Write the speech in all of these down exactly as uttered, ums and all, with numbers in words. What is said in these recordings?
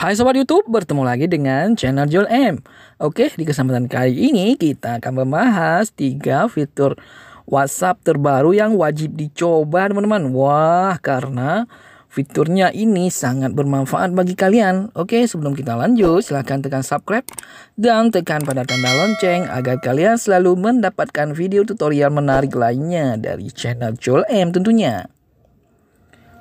Hai sobat YouTube, bertemu lagi dengan channel Zoel M. Oke, di kesempatan kali ini kita akan membahas tiga fitur WhatsApp terbaru yang wajib dicoba, teman-teman. Wah, karena fiturnya ini sangat bermanfaat bagi kalian. Oke, sebelum kita lanjut, silahkan tekan subscribe dan tekan pada tanda lonceng agar kalian selalu mendapatkan video tutorial menarik lainnya dari channel Zoel M tentunya.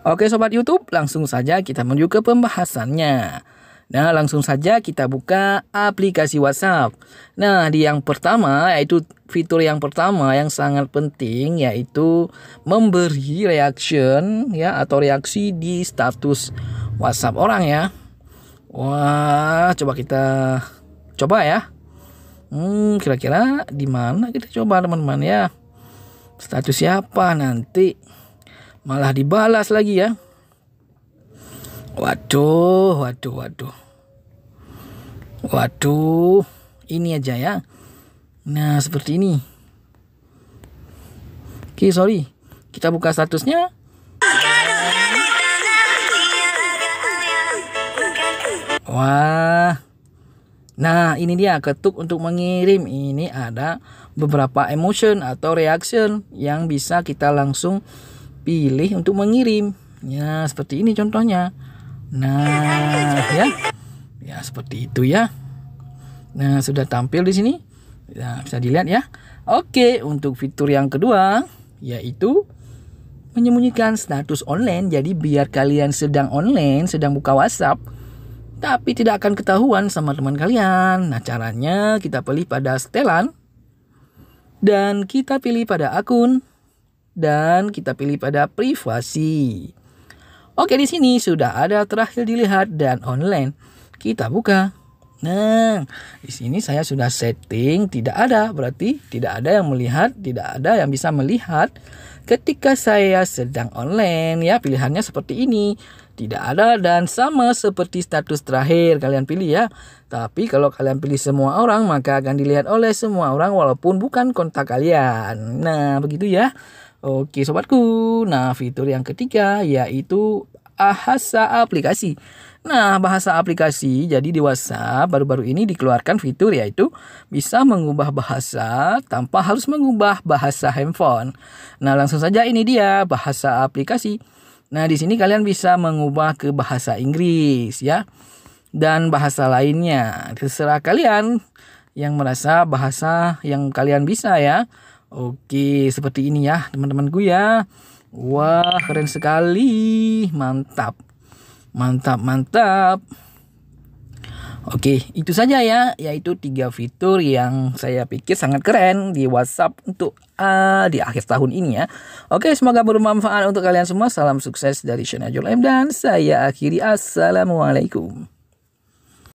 Oke sobat YouTube, langsung saja kita menuju ke pembahasannya. Nah, langsung saja kita buka aplikasi WhatsApp. Nah, di yang pertama, yaitu fitur yang pertama yang sangat penting, yaitu memberi reaction ya, atau reaksi di status WhatsApp orang ya. Wah, coba kita coba ya. Hmm, kira-kira di mana kita coba, teman-teman ya? Status siapa nanti? Malah dibalas lagi ya. Waduh, waduh, waduh. Waduh, ini aja ya. Nah, seperti ini. Oke, sorry. Kita buka statusnya. Wah. Nah, ini dia ketuk untuk mengirim. Ini ada beberapa emotion atau reaction yang bisa kita langsung pilih untuk mengirim ya, seperti ini contohnya. Nah ya, ya seperti itu ya. Nah, sudah tampil di sini ya, bisa dilihat ya. Oke, untuk fitur yang kedua yaitu menyembunyikan status online. Jadi biar kalian sedang online, sedang buka WhatsApp, tapi tidak akan ketahuan sama teman kalian. Nah, caranya kita pilih pada setelan dan kita pilih pada akun dan kita pilih pada privasi. Oke, di sini sudah ada terakhir dilihat dan online. Kita buka. Nah, di sini saya sudah setting tidak ada, berarti tidak ada yang melihat, tidak ada yang bisa melihat ketika saya sedang online ya. Pilihannya seperti ini. Tidak ada dan sama seperti status terakhir kalian pilih ya. Tapi kalau kalian pilih semua orang, maka akan dilihat oleh semua orang walaupun bukan kontak kalian. Nah, begitu ya. Oke sobatku, nah fitur yang ketiga yaitu bahasa aplikasi. Nah, bahasa aplikasi, jadi di WhatsApp baru-baru ini dikeluarkan fitur yaitu bisa mengubah bahasa tanpa harus mengubah bahasa handphone. Nah, langsung saja ini dia bahasa aplikasi. Nah, di sini kalian bisa mengubah ke bahasa Inggris ya, dan bahasa lainnya. Terserah kalian yang merasa bahasa yang kalian bisa ya. Oke, seperti ini ya teman-temanku ya. Wah, keren sekali. Mantap. Mantap, mantap. Oke, itu saja ya, yaitu tiga fitur yang saya pikir sangat keren di WhatsApp untuk uh, di akhir tahun ini ya. Oke, semoga bermanfaat untuk kalian semua. Salam sukses dari channel Zoel M dan saya akhiri. Assalamualaikum.